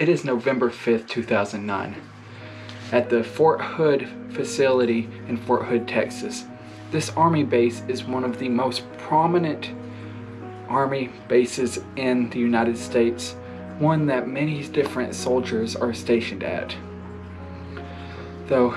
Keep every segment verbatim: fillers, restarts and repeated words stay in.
It is November fifth, two thousand nine, at the Fort Hood facility in Fort Hood, Texas. This Army base is one of the most prominent Army bases in the United States, one that many different soldiers are stationed at. Though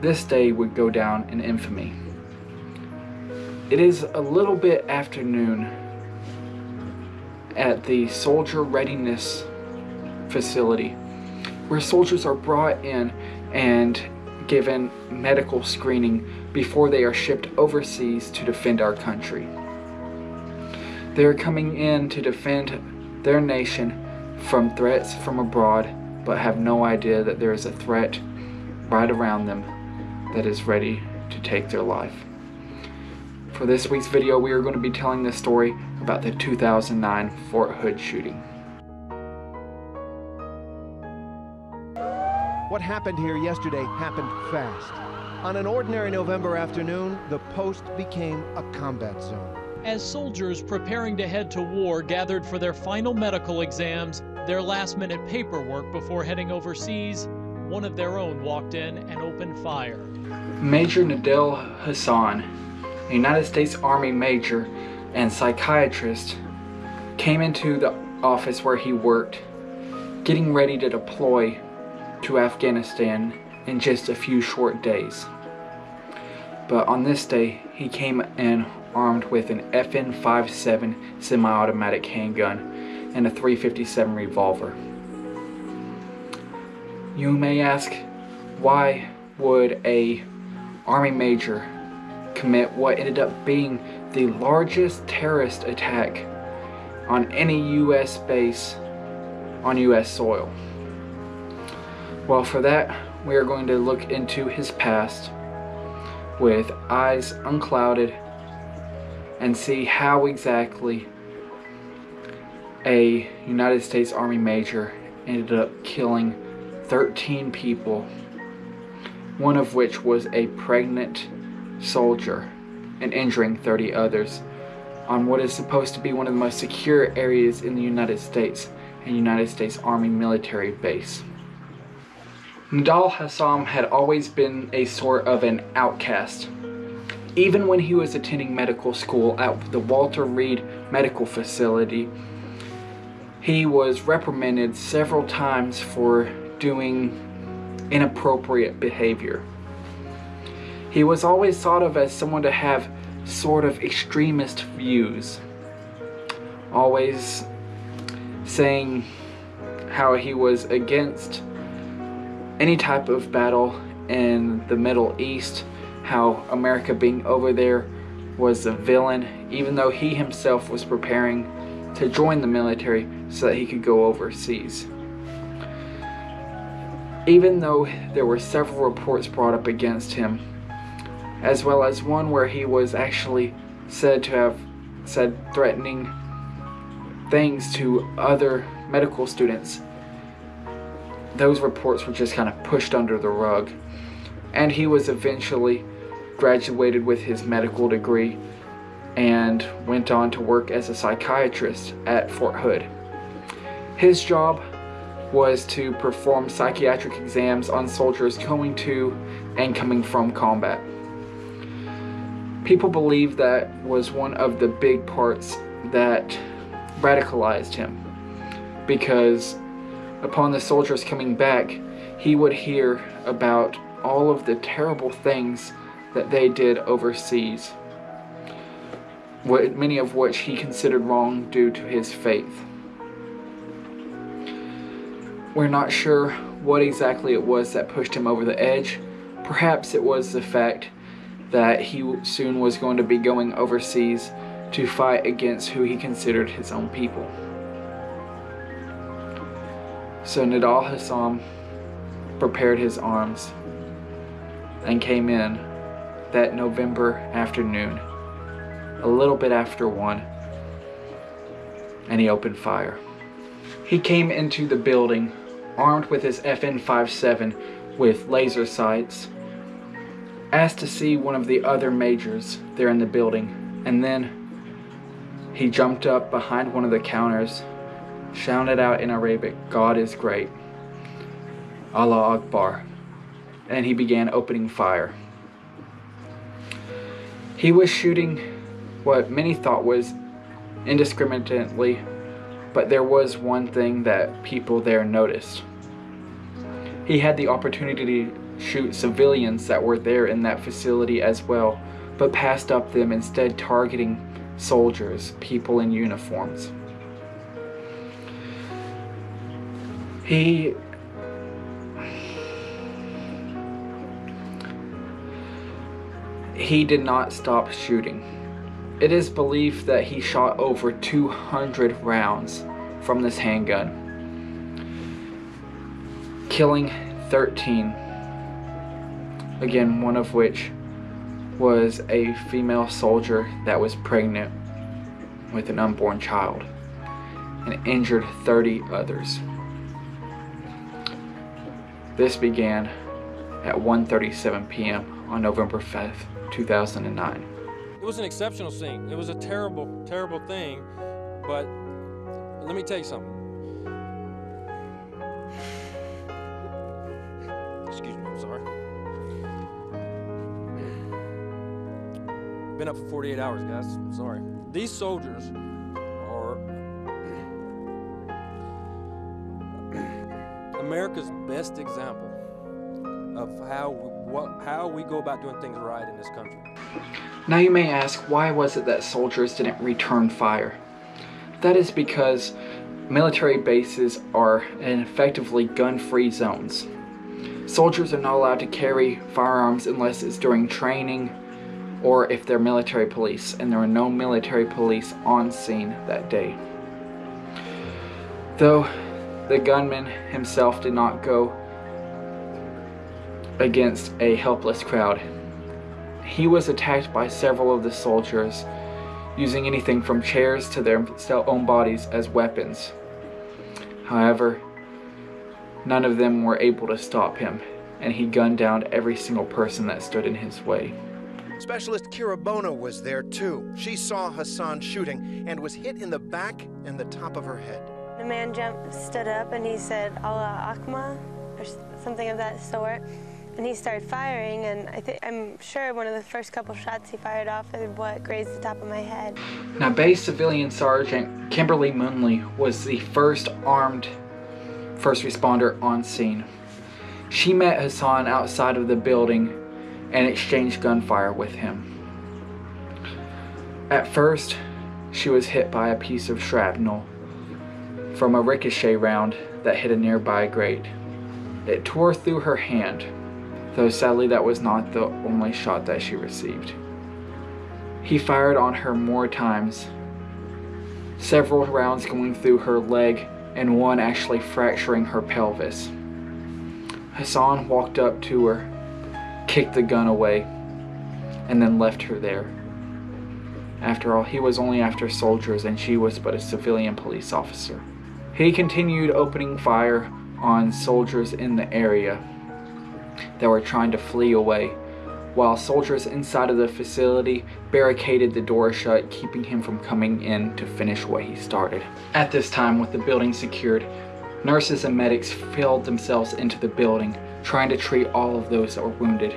this day would go down in infamy. It is a little bit after noon at the soldier readiness facility, where soldiers are brought in and given medical screening before they are shipped overseas to defend our country. They are coming in to defend their nation from threats from abroad, but have no idea that there is a threat right around them that is ready to take their life. For this week's video, we are going to be telling the story about the two thousand nine Fort Hood shooting. What happened here yesterday happened fast. On an ordinary November afternoon, the post became a combat zone. As soldiers preparing to head to war gathered for their final medical exams, their last-minute paperwork before heading overseas, one of their own walked in and opened fire. Major Nidal Hasan, a United States Army major and psychiatrist, came into the office where he worked, getting ready to deploy to Afghanistan in just a few short days. But on this day, he came in armed with an F N five seven semi-automatic handgun and a three fifty-seven revolver. You may ask, why would a Army major commit what ended up being the largest terrorist attack on any U S base on U S soil? Well, for that, we are going to look into his past with eyes unclouded and see how exactly a United States Army major ended up killing thirteen people, one of which was a pregnant soldier, and injuring thirty others on what is supposed to be one of the most secure areas in the United States, a United States Army military base. Nidal Hasan had always been a sort of an outcast. Even when he was attending medical school at the Walter Reed Medical Facility, he was reprimanded several times for doing inappropriate behavior. He was always thought of as someone to have sort of extremist views, always saying how he was against any type of battle in the Middle East, how America being over there was a villain, even though he himself was preparing to join the military so that he could go overseas. Even though there were several reports brought up against him, as well as one where he was actually said to have said threatening things to other medical students, those reports were just kind of pushed under the rug, and he was eventually graduated with his medical degree and went on to work as a psychiatrist at Fort Hood. His job was to perform psychiatric exams on soldiers going to and coming from combat. People believe that was one of the big parts that radicalized him, because upon the soldiers coming back, he would hear about all of the terrible things that they did overseas, what, many of which he considered wrong due to his faith. We're not sure what exactly it was that pushed him over the edge. Perhaps it was the fact that he soon was going to be going overseas to fight against who he considered his own people. So Nidal Hasan prepared his arms and came in that November afternoon, a little bit after one, and he opened fire. He came into the building armed with his F N five seven with laser sights, asked to see one of the other majors there in the building, and then he jumped up behind one of the counters shouted out in Arabic, "God is great. Allah Akbar." And he began opening fire. He was shooting what many thought was indiscriminately, but there was one thing that people there noticed. He had the opportunity to shoot civilians that were there in that facility as well, but passed up them, instead targeting soldiers, people in uniforms. He He did not stop shooting. It is believed that he shot over two hundred rounds from this handgun, killing thirteen. Again, one of which was a female soldier that was pregnant with an unborn child, and injured thirty others. This began at one thirty-seven p m on November fifth, two thousand nine. It was an exceptional scene. It was a terrible, terrible thing, but let me tell you something. Excuse me, I'm sorry. Been up for forty-eight hours, guys. I'm sorry. These soldiers are America's best example of how what how we go about doing things right in this country. Now you may ask, why was it that soldiers didn't return fire? That is because military bases are effectively gun-free zones. Soldiers are not allowed to carry firearms unless it's during training, or if they're military police, and there were no military police on scene that day. Though the gunman himself did not go against a helpless crowd, he was attacked by several of the soldiers, using anything from chairs to their own bodies as weapons. However, none of them were able to stop him, and he gunned down every single person that stood in his way. Specialist Kirabona was there too. She saw Hasan shooting and was hit in the back and the top of her head. The man jumped, stood up, and he said, "Allah Akbar," or something of that sort. And he started firing, and I think I'm sure one of the first couple shots he fired off is what grazed the top of my head. Now, Bay Civilian Sergeant Kimberly Munley was the first armed first responder on scene. She met Hasan outside of the building and exchanged gunfire with him. At first, she was hit by a piece of shrapnel from a ricochet round that hit a nearby grate. It tore through her hand, though sadly that was not the only shot that she received. He fired on her more times, several rounds going through her leg and one actually fracturing her pelvis. Hasan walked up to her, kicked the gun away, and then left her there. After all, he was only after soldiers, and she was but a civilian police officer. He continued opening fire on soldiers in the area that were trying to flee away, while soldiers inside of the facility barricaded the door shut, keeping him from coming in to finish what he started. At this time, with the building secured, nurses and medics filled themselves into the building, trying to treat all of those that were wounded.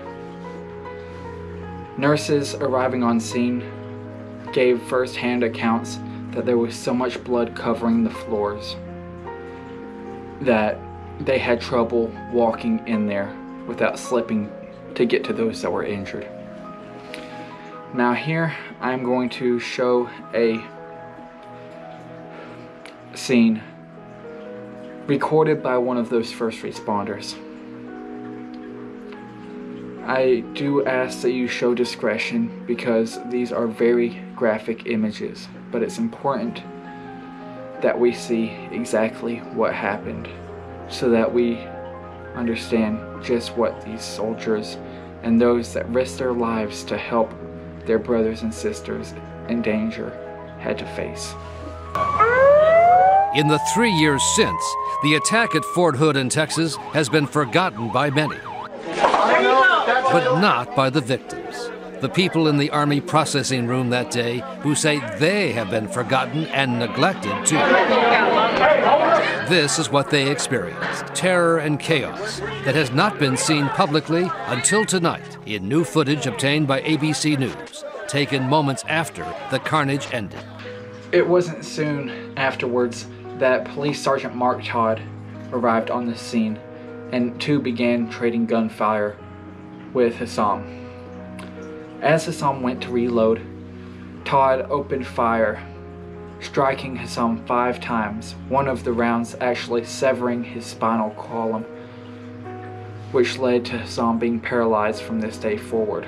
Nurses arriving on scene gave first-hand accounts that there was so much blood covering the floors that they had trouble walking in there without slipping to get to those that were injured. Now here I'm going to show a scene recorded by one of those first responders. I do ask that you show discretion because these are very graphic images, but it's important that we see exactly what happened so that we understand just what these soldiers and those that risked their lives to help their brothers and sisters in danger had to face. In the three years since, the attack at Fort Hood in Texas has been forgotten by many, but not by the victims. The people in the Army processing room that day who say they have been forgotten and neglected too. This is what they experienced, terror and chaos that has not been seen publicly until tonight in new footage obtained by A B C News, taken moments after the carnage ended. It wasn't soon afterwards that Police Sergeant Mark Todd arrived on the scene, and two began trading gunfire with Hasan. As Hasan went to reload, Todd opened fire, striking Hasan five times, one of the rounds actually severing his spinal column, which led to Hasan being paralyzed from this day forward.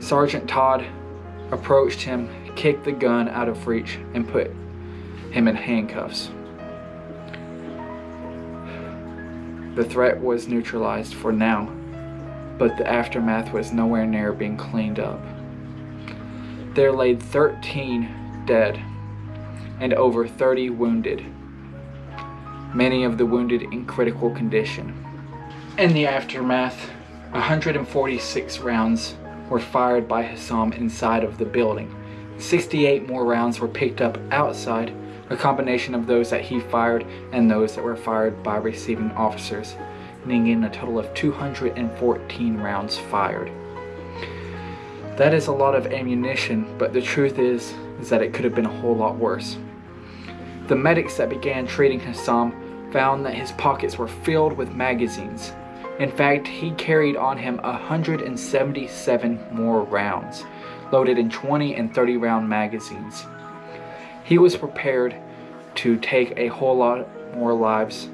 Sergeant Todd approached him, kicked the gun out of reach, and put him in handcuffs. The threat was neutralized for now, but the aftermath was nowhere near being cleaned up. There lay thirteen dead and over thirty wounded, many of the wounded in critical condition. In the aftermath, one hundred forty-six rounds were fired by Hasan inside of the building. sixty-eight more rounds were picked up outside, a combination of those that he fired and those that were fired by receiving officers, ending in a total of two hundred fourteen rounds fired. That is a lot of ammunition, but the truth is, is that it could have been a whole lot worse. The medics that began treating Hasan found that his pockets were filled with magazines. In fact, he carried on him one hundred seventy-seven more rounds, loaded in twenty and thirty round magazines. He was prepared to take a whole lot more lives,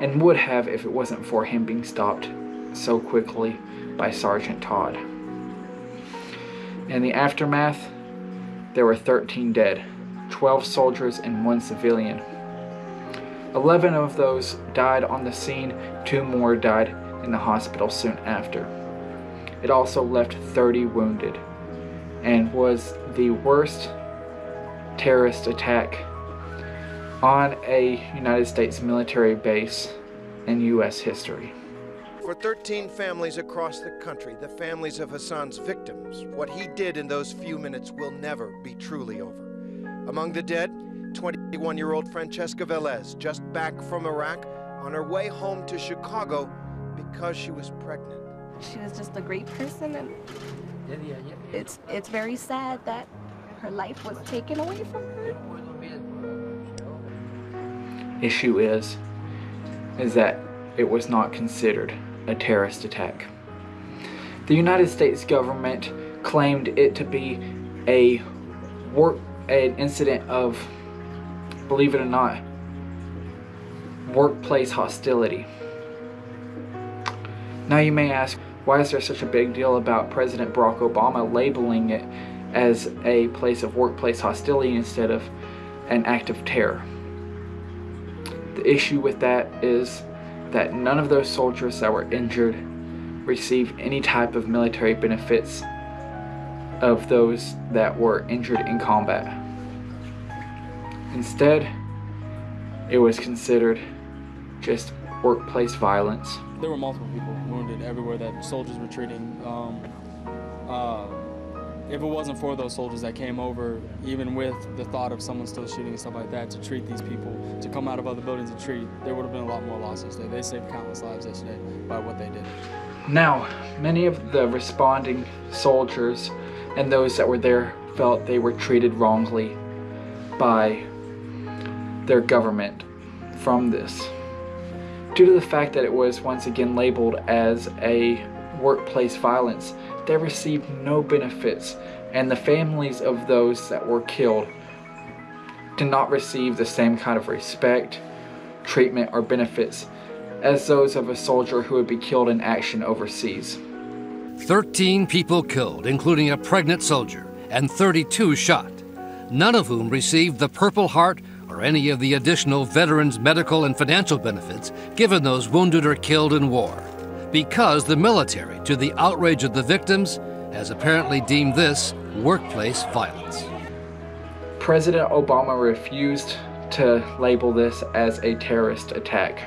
and would have if it wasn't for him being stopped so quickly by Sergeant Todd. In the aftermath, there were thirteen dead, twelve soldiers and one civilian. eleven of those died on the scene, two more died in the hospital soon after. It also left thirty wounded, and was the worst terrorist attack on a United States military base in U S history. For thirteen families across the country, the families of Hasan's victims, what he did in those few minutes will never be truly over. Among the dead, twenty-one-year-old Francesca Velez, just back from Iraq, on her way home to Chicago because she was pregnant. She was just a great person, and it's, it's very sad that her life was taken away from her. Issue is, is that it was not considered a terrorist attack. The United States government claimed it to be a work, an incident of, believe it or not, workplace hostility. Now you may ask, why is there such a big deal about President Barack Obama labeling it as a place of workplace hostility instead of an act of terror? The issue with that is that none of those soldiers that were injured received any type of military benefits of those that were injured in combat. Instead, it was considered just workplace violence. There were multiple people wounded everywhere that soldiers were treating. Um, uh, if it wasn't for those soldiers that came over, even with the thought of someone still shooting and stuff like that, to treat these people, to come out of other buildings and treat, there would have been a lot more losses. They, they saved countless lives yesterday by what they did. Now, many of the responding soldiers and those that were there felt they were treated wrongly by their government from this, due to the fact that it was once again labeled as a workplace violence. They received no benefits, and the families of those that were killed did not receive the same kind of respect, treatment, or benefits as those of a soldier who would be killed in action overseas. thirteen people killed, including a pregnant soldier, and thirty-two shot, none of whom received the Purple Heart or any of the additional veterans' medical and financial benefits given those wounded or killed in war, because the military, to the outrage of the victims, has apparently deemed this workplace violence. President Obama refused to label this as a terrorist attack,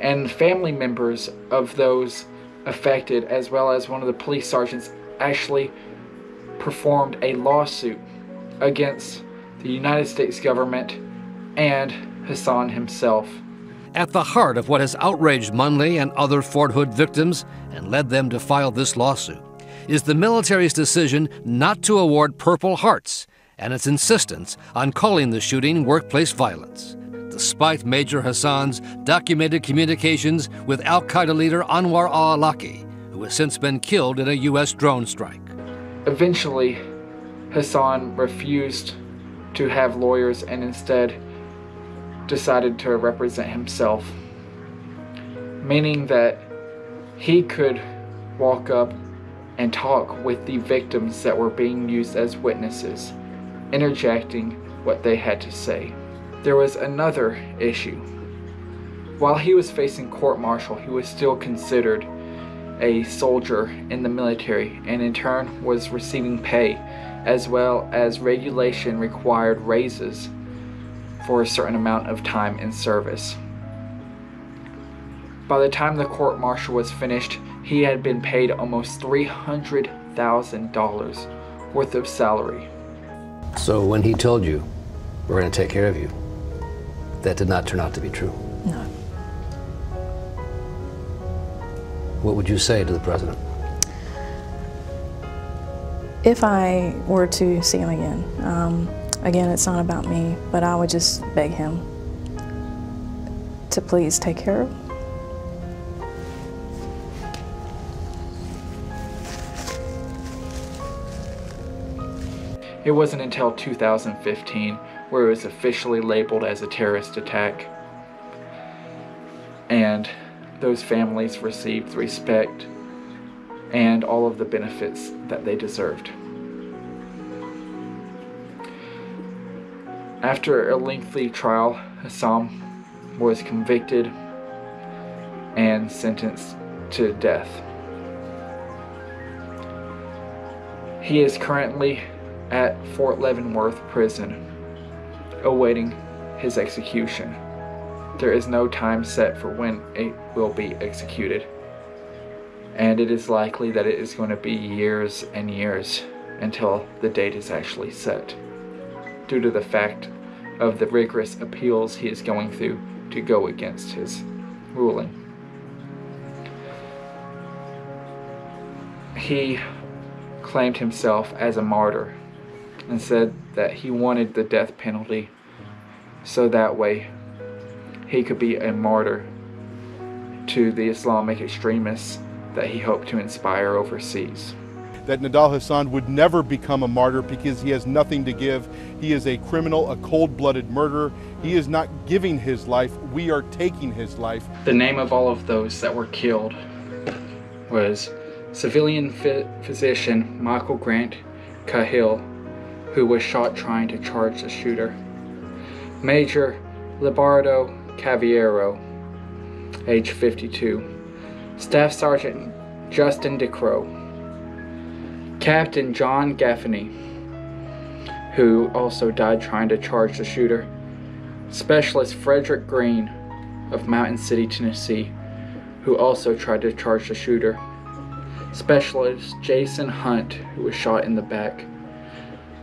and family members of those affected, as well as one of the police sergeants, actually performed a lawsuit against the United States government, and Hasan himself. At the heart of what has outraged Munley and other Fort Hood victims and led them to file this lawsuit is the military's decision not to award Purple Hearts and its insistence on calling the shooting workplace violence, despite Major Hasan's documented communications with al-Qaeda leader Anwar al-Awlaki, who has since been killed in a U S drone strike. Eventually, Hasan refused to have lawyers and instead decided to represent himself, meaning that he could walk up and talk with the victims that were being used as witnesses, interjecting what they had to say. There was another issue. While he was facing court-martial, he was still considered a soldier in the military and in turn was receiving pay as well as regulation required raises for a certain amount of time in service. By the time the court-martial was finished, he had been paid almost three hundred thousand dollars worth of salary. So when he told you, we're going to take care of you, that did not turn out to be true? No. What would you say to the president? If I were to see him again, um, again, it's not about me, but I would just beg him to please take care of him. It wasn't until two thousand fifteen where it was officially labeled as a terrorist attack, and those families received respect and all of the benefits that they deserved. After a lengthy trial, Hasan was convicted and sentenced to death. He is currently at Fort Leavenworth Prison, awaiting his execution. There is no time set for when it will be executed, and it is likely that it is going to be years and years until the date is actually set, due to the fact of the rigorous appeals he is going through to go against his ruling. He claimed himself as a martyr and said that he wanted the death penalty so that way he could be a martyr to the Islamic extremists that he hoped to inspire overseas. That Nidal Hasan would never become a martyr because he has nothing to give. He is a criminal, a cold-blooded murderer. He is not giving his life. We are taking his life. The name of all of those that were killed was civilian physician Michael Grant Cahill, who was shot trying to charge the shooter; Major Libardo Caviero, age fifty-two, Staff Sergeant Justin DeCrow, Captain John Gaffney, who also died trying to charge the shooter; Specialist Frederick Green of Mountain City, Tennessee, who also tried to charge the shooter; Specialist Jason Hunt, who was shot in the back;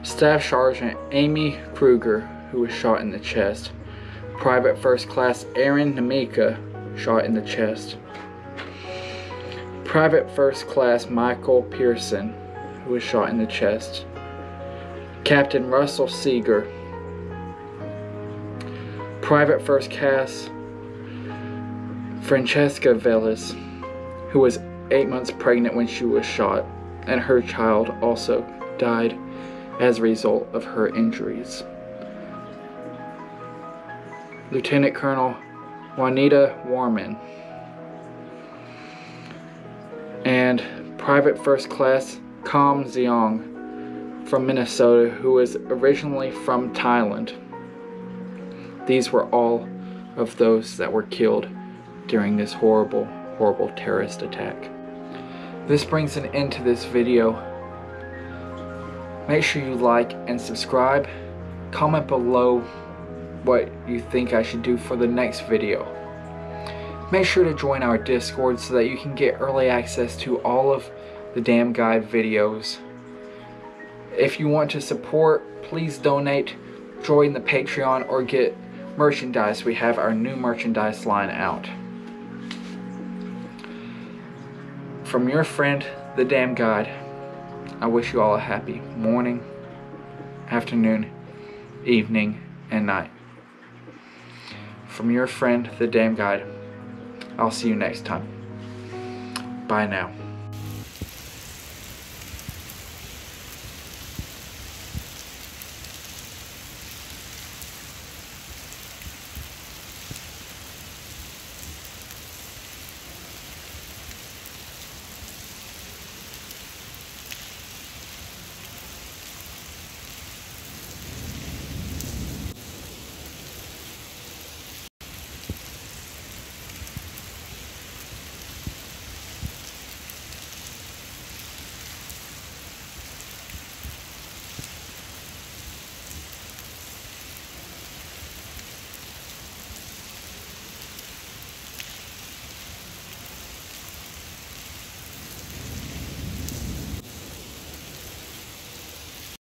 Staff Sergeant Amy Krueger, who was shot in the chest; Private First Class Aaron Namika, shot in the chest; Private First Class Michael Pearson, who was shot in the chest; Captain Russell Seeger; Private First Class Francesca Velez, who was eight months pregnant when she was shot, and her child also died as a result of her injuries; Lieutenant Colonel Juanita Warman; and Private First Class Kam Xiong from Minnesota, who was originally from Thailand. These were all of those that were killed during this horrible, horrible terrorist attack. This brings an end to this video. Make sure you like and subscribe. Comment below what you think I should do for the next video. Make sure to join our Discord so that you can get early access to all of the Dam Guide videos. If you want to support, please donate join the Patreon or get merchandise. We have our new merchandise line out. From your friend, The Dam Guide, I wish you all a happy morning, afternoon, evening, and night. From your friend, The Dam Guide, I'll see you next time. Bye now.